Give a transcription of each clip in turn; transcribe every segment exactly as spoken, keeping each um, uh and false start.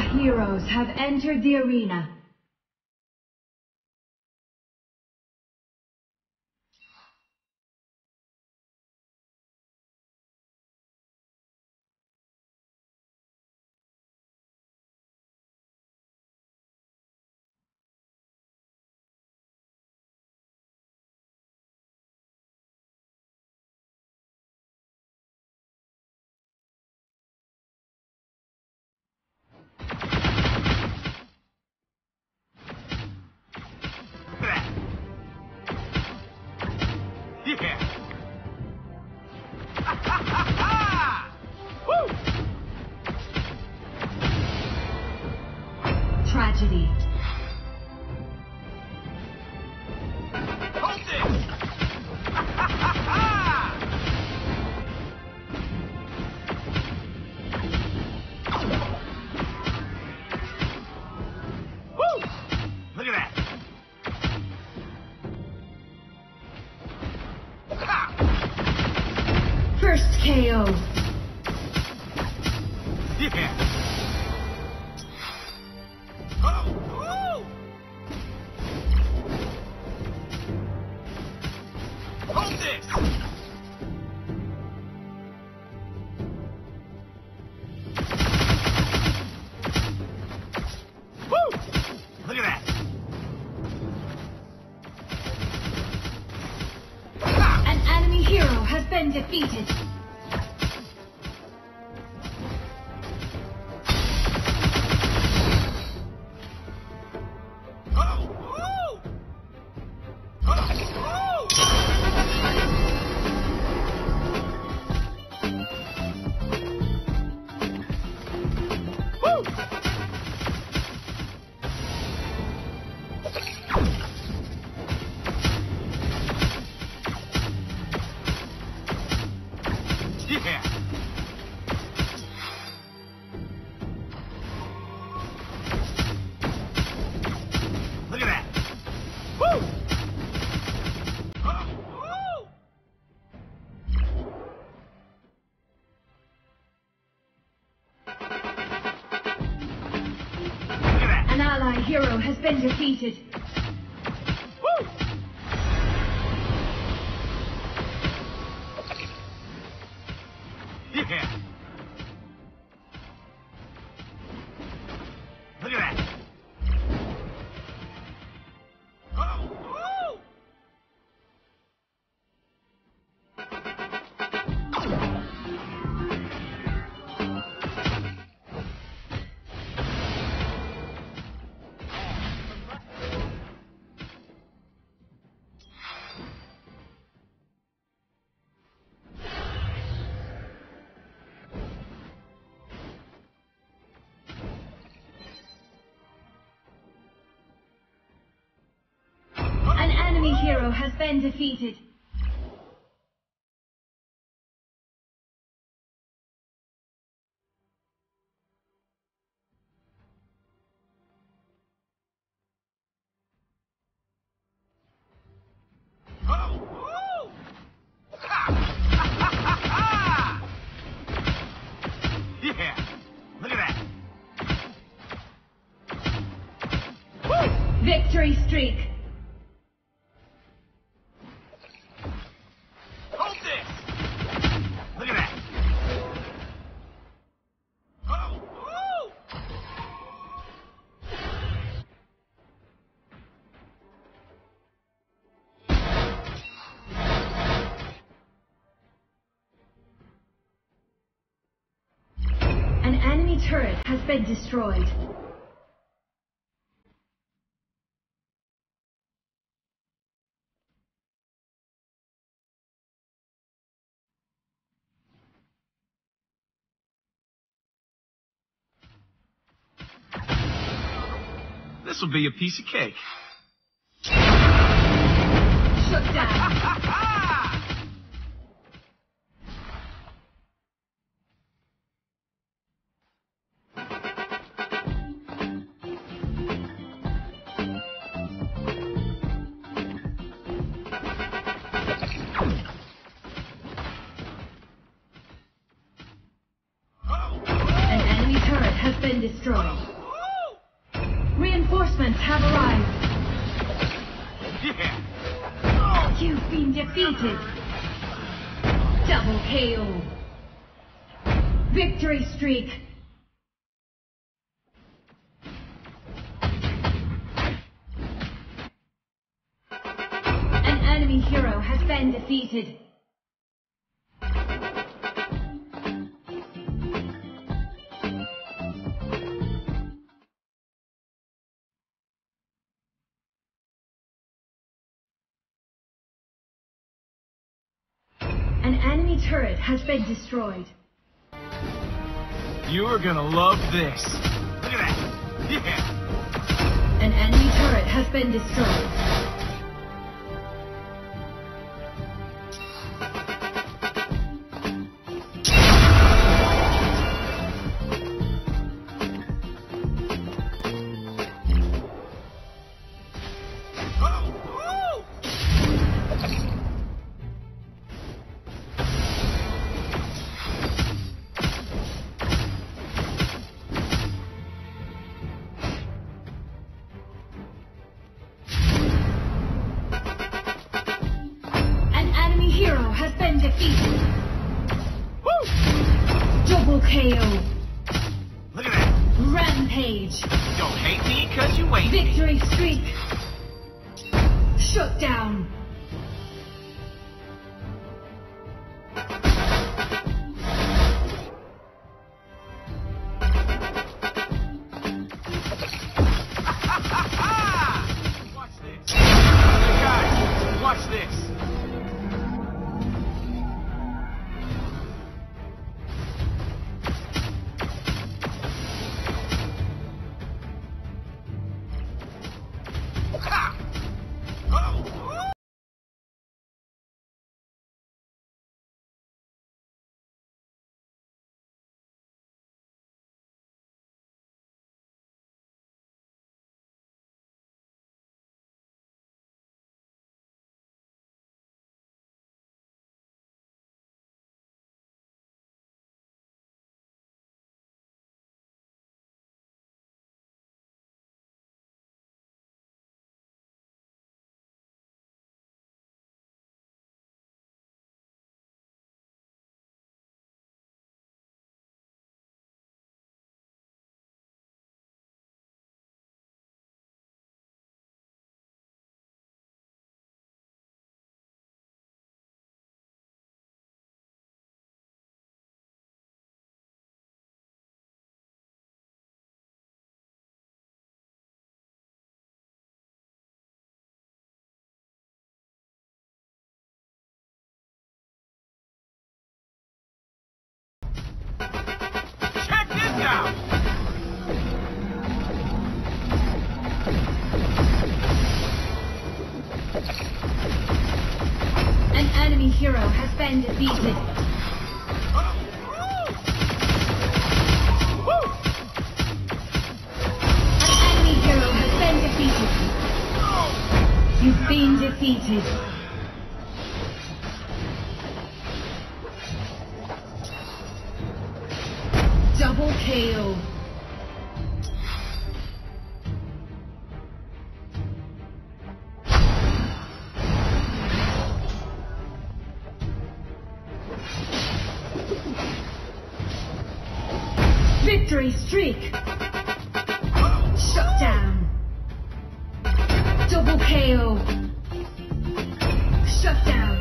The heroes have entered the arena. Tragedy. Hold it! Woo! Look at that. Ha! First K O. Yeah. Defeated. Oh, oh. Oh, oh. Woo. Yeah. Look at that. Woo! Oh, woo! An allied hero has been defeated. Yeah. Look at that. Oh, oh. The hero has been defeated. Victory streak. Enemy turret has been destroyed. This will be a piece of cake. Shut down. Been destroyed. been defeated. Double K O. Victory streak. An enemy hero has been defeated. An enemy turret has been destroyed. You're gonna love this. Look at that. Yeah. An enemy turret has been destroyed. Oh. K O. Look at that. Rampage. Don't hate me because you wait. Victory streak. Shut down. Watch this. Guys, watch this. An enemy hero has been defeated. An enemy hero has been defeated. You've been defeated. Double K O. Victory streak. Shut down. Double K O. Shut down.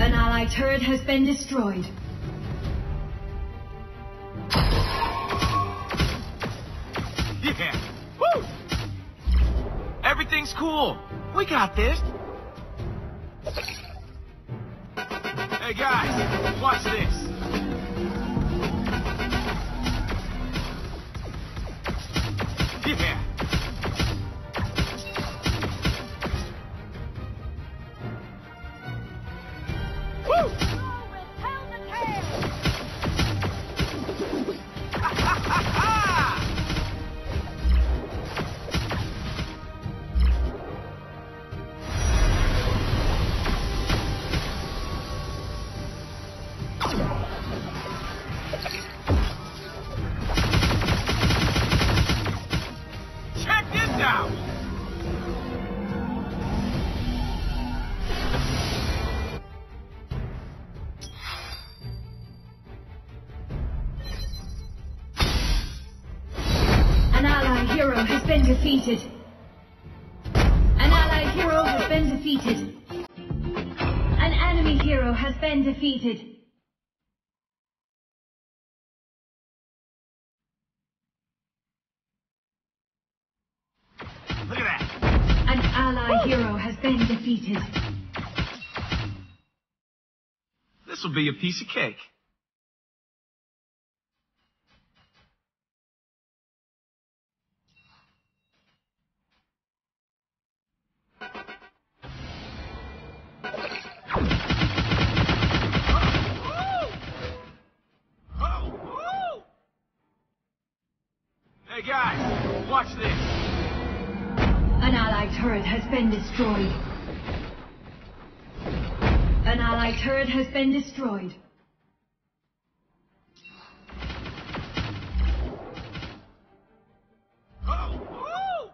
An allied turret has been destroyed. Yeah. Woo! Everything's cool. We got this. Hey guys, watch this. Yeah. Woo! Repel the tail. Ha ha ha ha! been defeated. An allied hero has been defeated. An enemy hero has been defeated. Look at that. An allied hero has been defeated. This will be a piece of cake. Hey guys, watch this! An allied turret has been destroyed. An allied turret has been destroyed. Oh, oh.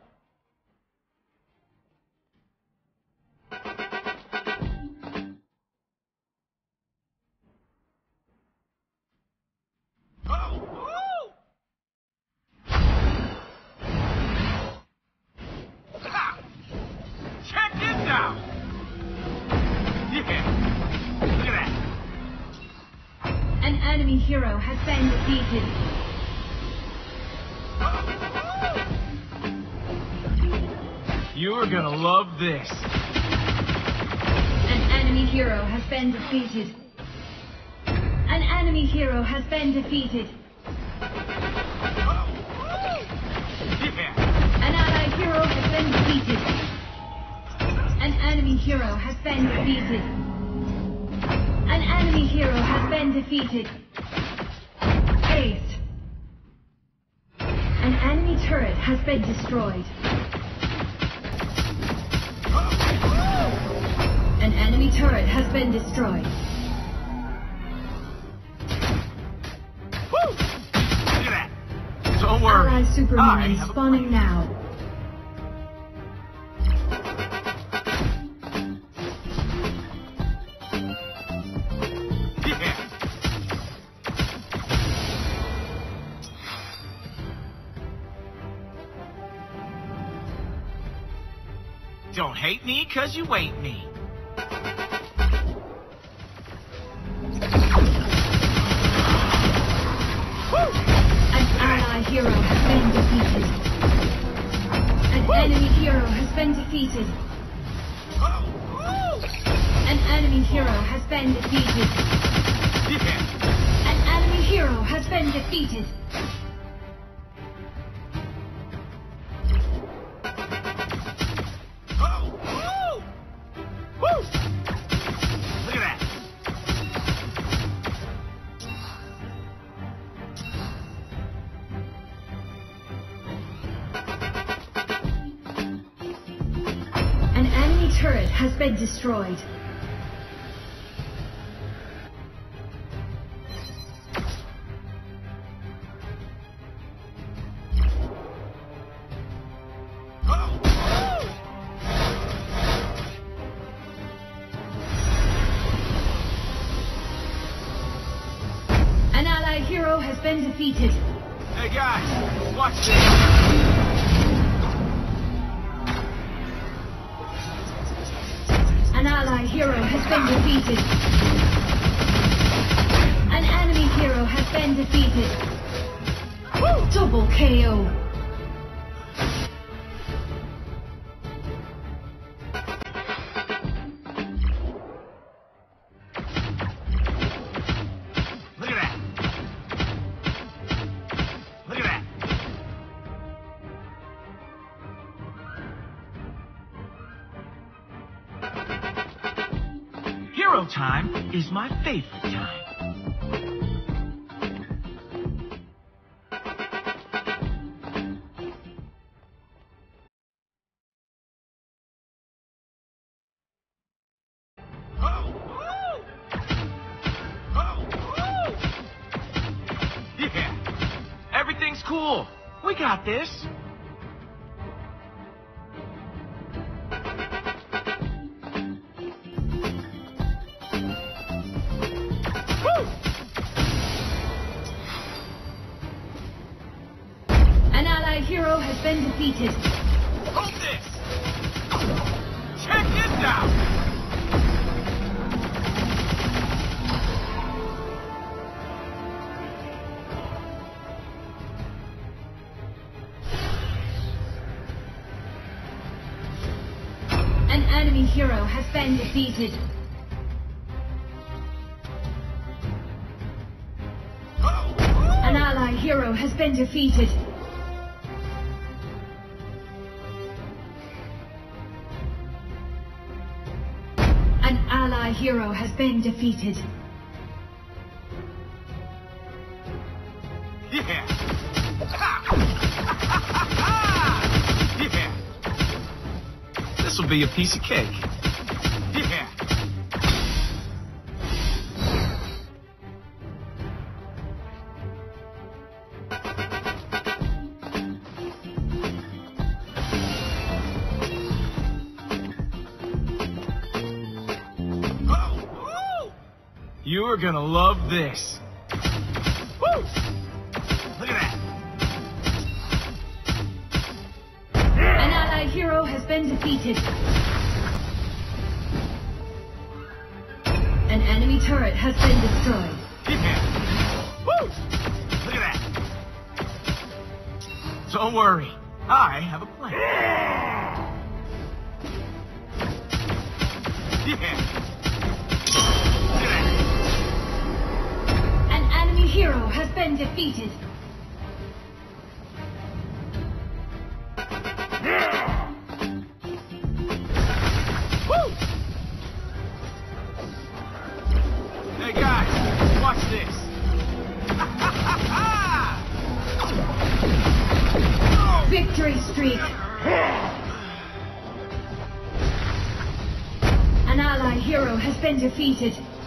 Oh. An enemy hero has been defeated. You're gonna love this. An enemy hero has been defeated. An enemy hero has been defeated. Yeah. An allied hero has been defeated. An enemy hero has been defeated. An enemy hero has been defeated. Ace. An enemy turret has been destroyed. An enemy turret has been destroyed. Woo! Look at that. Don't worry. Allied Superman is spawning now. Don't hate me, cause you ain't me. Woo! An allied hero has been defeated. An Woo! Enemy hero has been defeated. Oh, an enemy hero has been defeated. Yeah. An enemy hero has been defeated. Turret has been destroyed. An allied hero has been defeated. Hey guys, watch this! An allied hero has been defeated. An enemy hero has been defeated. Woo! Double K O. Look at that. Look at that. Hero time is my favorite time. Oh, oh. Oh, oh. Yeah. Everything's cool. We got this. Hero has been defeated. defeated. Hold this! Check it out! An enemy hero has been defeated. An ally hero has been defeated. An ally hero has been defeated. Yeah. Yeah. This will be a piece of cake. Yeah. You're gonna love this. Woo! Look at that. An ally hero has been defeated. An enemy turret has been destroyed. Woo! Look at that. Don't worry, I have a plan. Yeah. Hero has been defeated. Yeah. Woo. Hey guys, watch this. Victory streak. An ally hero has been defeated.